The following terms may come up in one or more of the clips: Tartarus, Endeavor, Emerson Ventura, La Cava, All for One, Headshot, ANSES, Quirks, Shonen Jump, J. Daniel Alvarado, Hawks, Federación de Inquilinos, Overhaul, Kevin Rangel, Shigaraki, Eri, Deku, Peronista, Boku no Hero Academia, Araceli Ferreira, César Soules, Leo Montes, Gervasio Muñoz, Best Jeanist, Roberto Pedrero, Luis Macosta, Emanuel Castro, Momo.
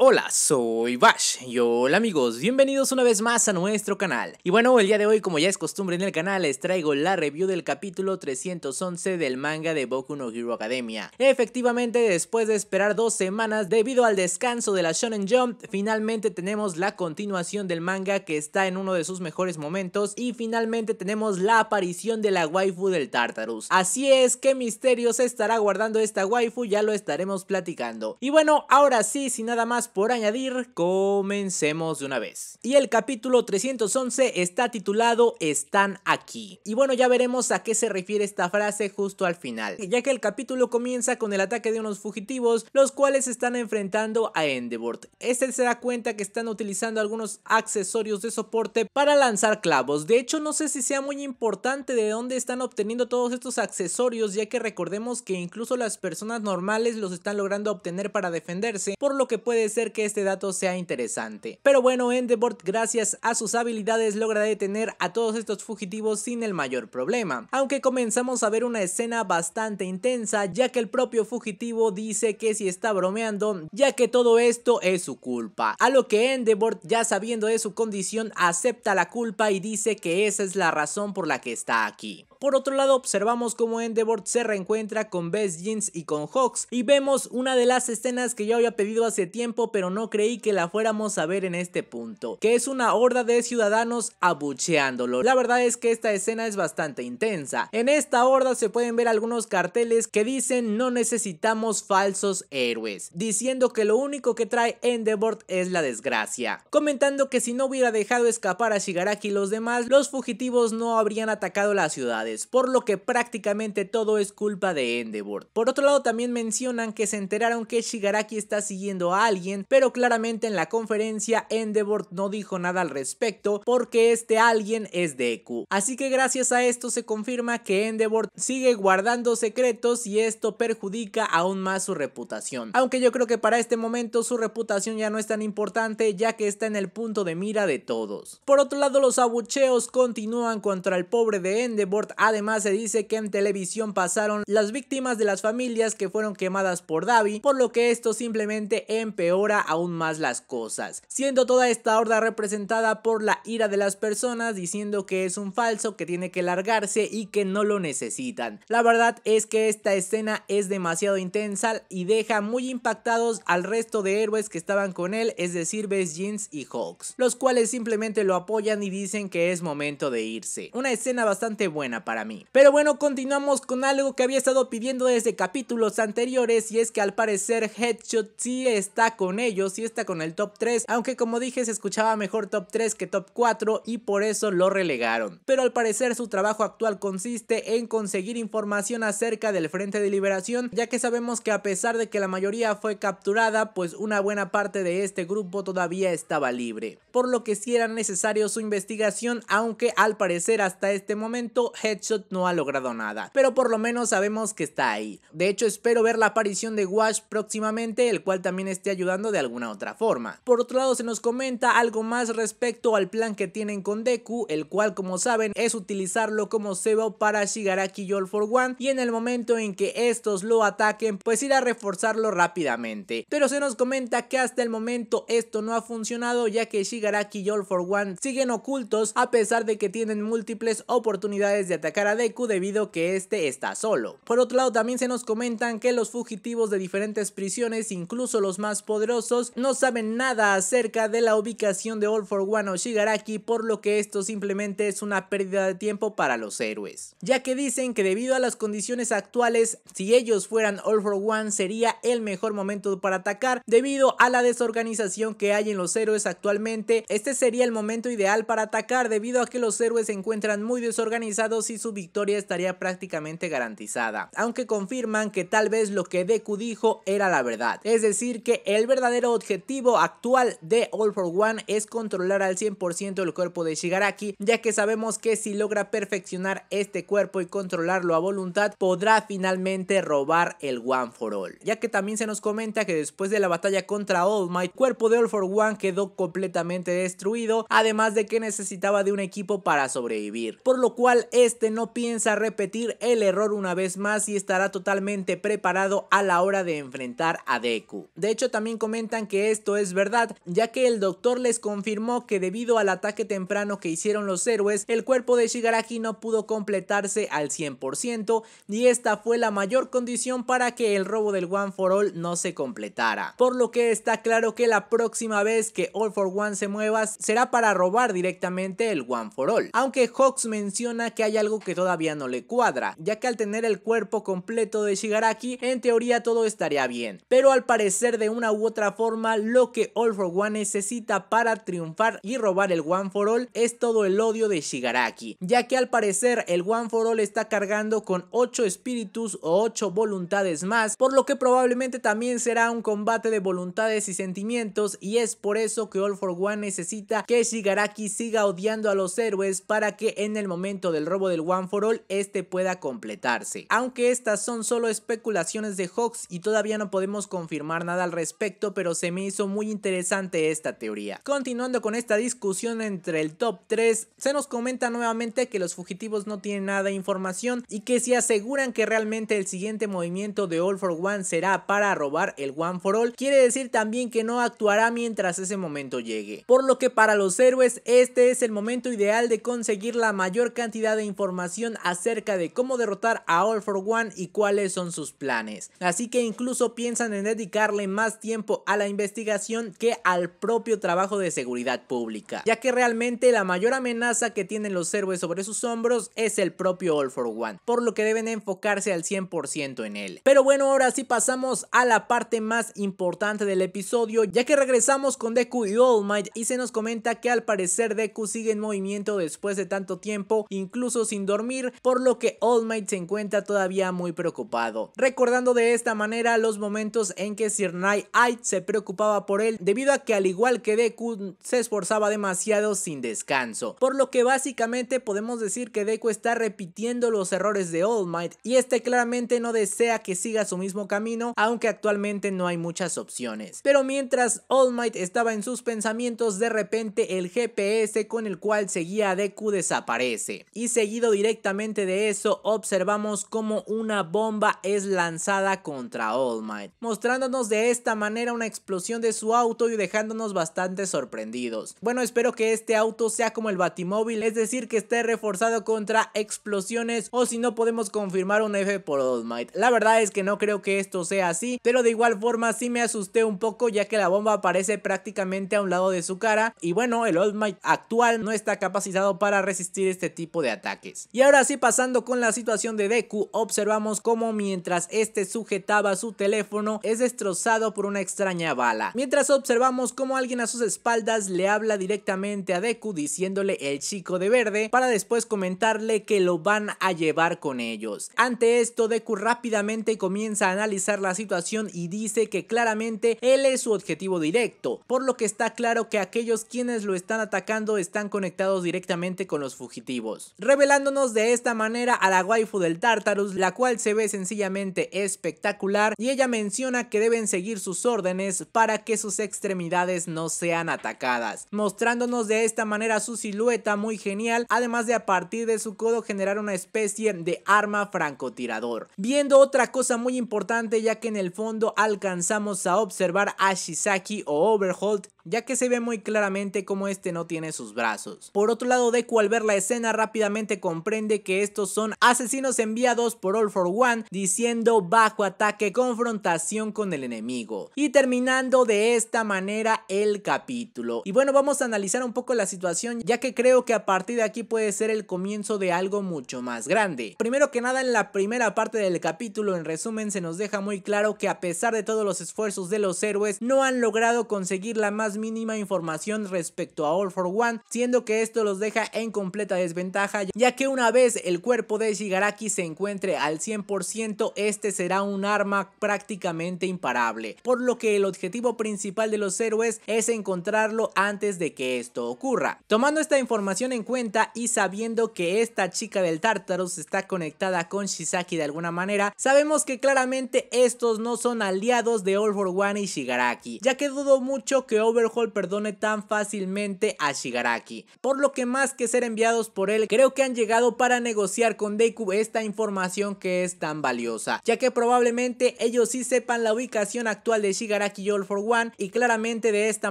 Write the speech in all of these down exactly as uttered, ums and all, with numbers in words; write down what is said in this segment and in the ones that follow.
Hola, soy Bash y hola amigos, bienvenidos una vez más a nuestro canal. Y bueno, el día de hoy, como ya es costumbre en el canal, les traigo la review del capítulo trescientos once del manga de Boku no Hero Academia. Efectivamente, después de esperar dos semanas debido al descanso de la Shonen Jump, finalmente tenemos la continuación del manga que está en uno de sus mejores momentos y finalmente tenemos la aparición de la waifu del Tartarus. Así es, ¿qué misterio se estará guardando esta waifu? Ya lo estaremos platicando. Y bueno, ahora sí, sin nada más por añadir, comencemos de una vez. Y el capítulo trescientos once está titulado "Están aquí". Y bueno, ya veremos a qué se refiere esta frase justo al final, ya que el capítulo comienza con el ataque de unos fugitivos, los cuales están enfrentando a Endeavor. Este se da cuenta que están utilizando algunos accesorios de soporte para lanzar clavos. De hecho, no sé si sea muy importante de dónde están obteniendo todos estos accesorios, ya que recordemos que incluso las personas normales los están logrando obtener para defenderse, por lo que puede ser que este dato sea interesante. Pero bueno, Endeavor gracias a sus habilidades logra detener a todos estos fugitivos sin el mayor problema, aunque comenzamos a ver una escena bastante intensa, ya que el propio fugitivo dice que si está bromeando, ya que todo esto es su culpa, a lo que Endeavor, ya sabiendo de su condición, acepta la culpa y dice que esa es la razón por la que está aquí. Por otro lado, observamos cómo Endeavor se reencuentra con Best Jeanist y con Hawks, y vemos una de las escenas que yo había pedido hace tiempo, pero no creí que la fuéramos a ver en este punto, que es una horda de ciudadanos abucheándolo. La verdad es que esta escena es bastante intensa. En esta horda se pueden ver algunos carteles que dicen "no necesitamos falsos héroes", diciendo que lo único que trae Endeavor es la desgracia, comentando que si no hubiera dejado escapar a Shigaraki y los demás, los fugitivos no habrían atacado la ciudad, por lo que prácticamente todo es culpa de Endeavor. Por otro lado, también mencionan que se enteraron que Shigaraki está siguiendo a alguien, pero claramente en la conferencia Endeavor no dijo nada al respecto, porque este alguien es Deku. Así que gracias a esto se confirma que Endeavor sigue guardando secretos y esto perjudica aún más su reputación, aunque yo creo que para este momento su reputación ya no es tan importante, ya que está en el punto de mira de todos. Por otro lado, los abucheos continúan contra el pobre de Endeavor. Además, se dice que en televisión pasaron las víctimas de las familias que fueron quemadas por Davi, por lo que esto simplemente empeora aún más las cosas, siendo toda esta horda representada por la ira de las personas, diciendo que es un falso, que tiene que largarse y que no lo necesitan. La verdad es que esta escena es demasiado intensa y deja muy impactados al resto de héroes que estaban con él, es decir, Best Jeans y Hawks, los cuales simplemente lo apoyan y dicen que es momento de irse. Una escena bastante buena para mí. Pero bueno, continuamos con algo que había estado pidiendo desde capítulos anteriores, y es que al parecer Headshot sí está con ellos, sí está con el top tres, aunque como dije se escuchaba mejor top tres que top cuatro y por eso lo relegaron. Pero al parecer su trabajo actual consiste en conseguir información acerca del Frente de Liberación, ya que sabemos que a pesar de que la mayoría fue capturada, pues una buena parte de este grupo todavía estaba libre, por lo que sí era necesario su investigación, aunque al parecer hasta este momento Headshot Headshot no ha logrado nada, pero por lo menos sabemos que está ahí. De hecho, espero ver la aparición de Wash próximamente, el cual también esté ayudando de alguna otra forma. Por otro lado, se nos comenta algo más respecto al plan que tienen con Deku, el cual, como saben, es utilizarlo como cebo para Shigaraki y All for One, y en el momento en que estos lo ataquen, pues ir a reforzarlo rápidamente. Pero se nos comenta que hasta el momento esto no ha funcionado, ya que Shigaraki y All for One siguen ocultos a pesar de que tienen múltiples oportunidades de atacar a Deku, debido a que este está solo. Por otro lado, también se nos comentan que los fugitivos de diferentes prisiones, incluso los más poderosos, no saben nada acerca de la ubicación de All for One o Shigaraki, por lo que esto simplemente es una pérdida de tiempo para los héroes, ya que dicen que debido a las condiciones actuales, si ellos fueran All for One sería el mejor momento para atacar, debido a la desorganización que hay en los héroes actualmente. Este sería el momento ideal para atacar, debido a que los héroes se encuentran muy desorganizados y su victoria estaría prácticamente garantizada, aunque confirman que tal vez lo que Deku dijo era la verdad, es decir, que el verdadero verdadero objetivo actual de All for One es controlar al cien por ciento el cuerpo de Shigaraki, ya que sabemos que si logra perfeccionar este cuerpo y controlarlo a voluntad, podrá finalmente robar el One for All. Ya que también se nos comenta que después de la batalla contra All Might, el cuerpo de All for One quedó completamente destruido, además de que necesitaba de un equipo para sobrevivir, por lo cual este no piensa repetir el error una vez más y estará totalmente preparado a la hora de enfrentar a Deku. De hecho, también comentan que esto es verdad, ya que el doctor les confirmó que debido al ataque temprano que hicieron los héroes, el cuerpo de Shigaraki no pudo completarse al cien por ciento y esta fue la mayor condición para que el robo del One for All no se completara, por lo que está claro que la próxima vez que All for One se mueva será para robar directamente el One for All, aunque Hawks menciona que hay algo que todavía no le cuadra, ya que al tener el cuerpo completo de Shigaraki, en teoría todo estaría bien, pero al parecer de una u otra forma lo que All for One necesita para triunfar y robar el One for All es todo el odio de Shigaraki, ya que al parecer el One for All está cargando con ocho espíritus o ocho voluntades más, por lo que probablemente también será un combate de voluntades y sentimientos, y es por eso que All for One necesita que Shigaraki siga odiando a los héroes para que en el momento del robo del One for All este pueda completarse. Aunque estas son solo especulaciones de Hawks y todavía no podemos confirmar nada al respecto, pero se me hizo muy interesante esta teoría. Continuando con esta discusión entre el top tres, se nos comenta nuevamente que los fugitivos no tienen nada de información y que si aseguran que realmente el siguiente movimiento de All for One será para robar el One for All, quiere decir también que no actuará mientras ese momento llegue, por lo que para los héroes este es el momento ideal de conseguir la mayor cantidad de información acerca de cómo derrotar a All for One y cuáles son sus planes, así que incluso piensan en dedicarle más tiempo a la investigación que al propio trabajo de seguridad pública, ya que realmente la mayor amenaza que tienen los héroes sobre sus hombros es el propio All for One, por lo que deben enfocarse al cien por ciento en él. Pero bueno, ahora sí pasamos a la parte más importante del episodio, ya que regresamos con Deku y All Might y se nos comenta que al parecer Deku sigue en movimiento después de tanto tiempo, incluso sin dormir, por lo que All Might se encuentra todavía muy preocupado, recordando de esta manera los momentos en que Sir Nighteye se preocupaba por él debido a que al igual que Deku se esforzaba demasiado sin descanso, por lo que básicamente podemos decir que Deku está repitiendo los errores de All Might y este claramente no desea que siga su mismo camino, aunque actualmente no hay muchas opciones. Pero mientras All Might estaba en sus pensamientos, de repente el G P S con el cual seguía a Deku desaparece y seguido directamente de eso observamos como una bomba es lanzada contra All Might, mostrándonos de esta manera una explosión de su auto y dejándonos bastante sorprendidos. Bueno, espero que este auto sea como el Batimóvil, es decir, que esté reforzado contra explosiones, o si no podemos confirmar un F por All Might. La verdad es que no creo que esto sea así, pero de igual forma sí me asusté un poco, ya que la bomba aparece prácticamente a un lado de su cara y bueno, el All Might actual no está capacitado para resistir este tipo de ataques. Y ahora sí, pasando con la situación de Deku, observamos cómo mientras este sujetaba su teléfono es destrozado por una extraña bala, mientras observamos cómo alguien a sus espaldas le habla directamente a Deku diciéndole el chico de verde, para después comentarle que lo van a llevar con ellos. Ante esto, Deku rápidamente comienza a analizar la situación y dice que claramente él es su objetivo directo, por lo que está claro que aquellos quienes lo están atacando están conectados directamente con los fugitivos, revelándonos de esta manera a la waifu del Tartarus, la cual se ve sencillamente espectacular, y ella menciona que deben seguir sus órdenes para que sus extremidades no sean atacadas, mostrándonos de esta manera su silueta muy genial, además de a partir de su codo generar una especie de arma francotirador. Viendo otra cosa muy importante, ya que en el fondo alcanzamos a observar a Chisaki o Overhaul, ya que se ve muy claramente como este no tiene sus brazos. Por otro lado, Deku al ver la escena rápidamente comprende que estos son asesinos enviados por All for One, diciendo bajo ataque confrontación con el enemigo, y terminando de esta manera el capítulo. Y bueno, vamos a analizar un poco la situación, ya que creo que a partir de aquí puede ser el comienzo de algo mucho más grande. Primero que nada, en la primera parte del capítulo, en resumen, se nos deja muy claro que a pesar de todos los esfuerzos de los héroes, no han logrado conseguir la más más mínima información respecto a All for One, siendo que esto los deja en completa desventaja, ya que una vez el cuerpo de Shigaraki se encuentre al cien por ciento, este será un arma prácticamente imparable, por lo que el objetivo principal de los héroes es encontrarlo antes de que esto ocurra. Tomando esta información en cuenta y sabiendo que esta chica del Tartarus está conectada con Chisaki de alguna manera, sabemos que claramente estos no son aliados de All for One y Shigaraki, ya que dudo mucho que Overhaul perdone tan fácilmente a Shigaraki, por lo que más que ser enviados por él, creo que han llegado para negociar con Deku esta información que es tan valiosa, ya que probablemente ellos sí sepan la ubicación actual de Shigaraki y All for One, y claramente de esta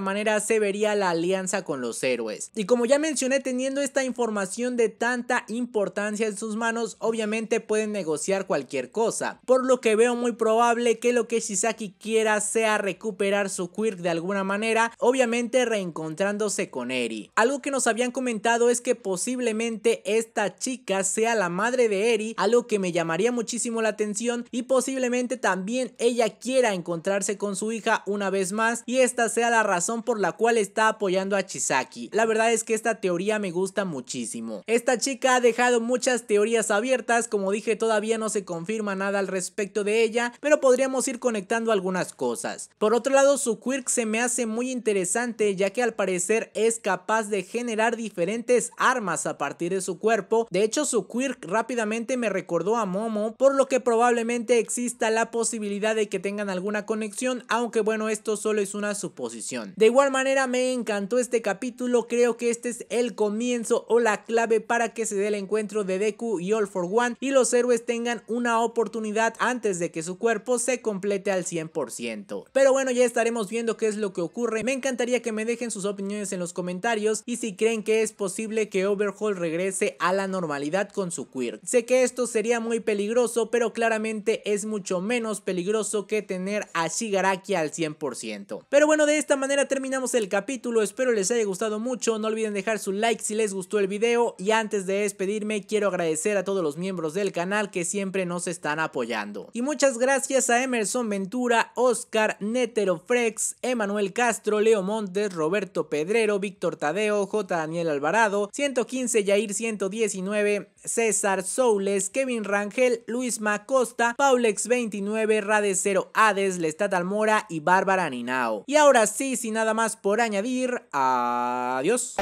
manera se vería la alianza con los héroes. Y como ya mencioné, teniendo esta información de tanta importancia en sus manos, obviamente pueden negociar cualquier cosa, por lo que veo muy probable que lo que Chisaki quiera sea recuperar su quirk de alguna manera, obviamente reencontrándose con Eri. Algo que nos habían comentado es que posiblemente esta chica sea la madre de Eri, algo que me llamaría muchísimo la atención, y posiblemente también ella quiera encontrarse con su hija una vez más y esta sea la razón por la cual está apoyando a Chisaki. La verdad es que esta teoría me gusta muchísimo. Esta chica ha dejado muchas teorías abiertas, como dije todavía no se confirma nada al respecto de ella, pero podríamos ir conectando algunas cosas. Por otro lado, su quirk se me hace muy interesante, ya que al parecer es capaz de generar diferentes armas a partir de su cuerpo. De hecho, su quirk rápidamente me recordó a Momo, por lo que probablemente exista la posibilidad de que tengan alguna conexión, aunque bueno, esto solo es una suposición. De igual manera, me encantó este capítulo, creo que este es el comienzo o la clave para que se dé el encuentro de Deku y All for One y los héroes tengan una oportunidad antes de que su cuerpo se complete al cien por ciento. Pero bueno, ya estaremos viendo qué es lo que ocurre. Me encantaría que me dejen sus opiniones en los comentarios y si creen que es posible que Overhaul regrese a la normalidad con su quirk. Sé que esto sería muy peligroso, pero claramente es mucho menos peligroso que tener a Shigaraki al cien por ciento. Pero bueno, de esta manera terminamos el capítulo, espero les haya gustado mucho, no olviden dejar su like si les gustó el video y antes de despedirme quiero agradecer a todos los miembros del canal que siempre nos están apoyando. Y muchas gracias a Emerson Ventura, Oscar, Neterofrex, Emanuel Castro, Leo Montes, Roberto Pedrero, Víctor Tadeo, J. Daniel Alvarado, ciento quince, Yair ciento diecinueve, César Soules, Kevin Rangel, Luis Macosta, Paulex veintinueve, Rade cero Hades, Lestat Almora y Bárbara Ninao. Y ahora sí, sin nada más por añadir, adiós.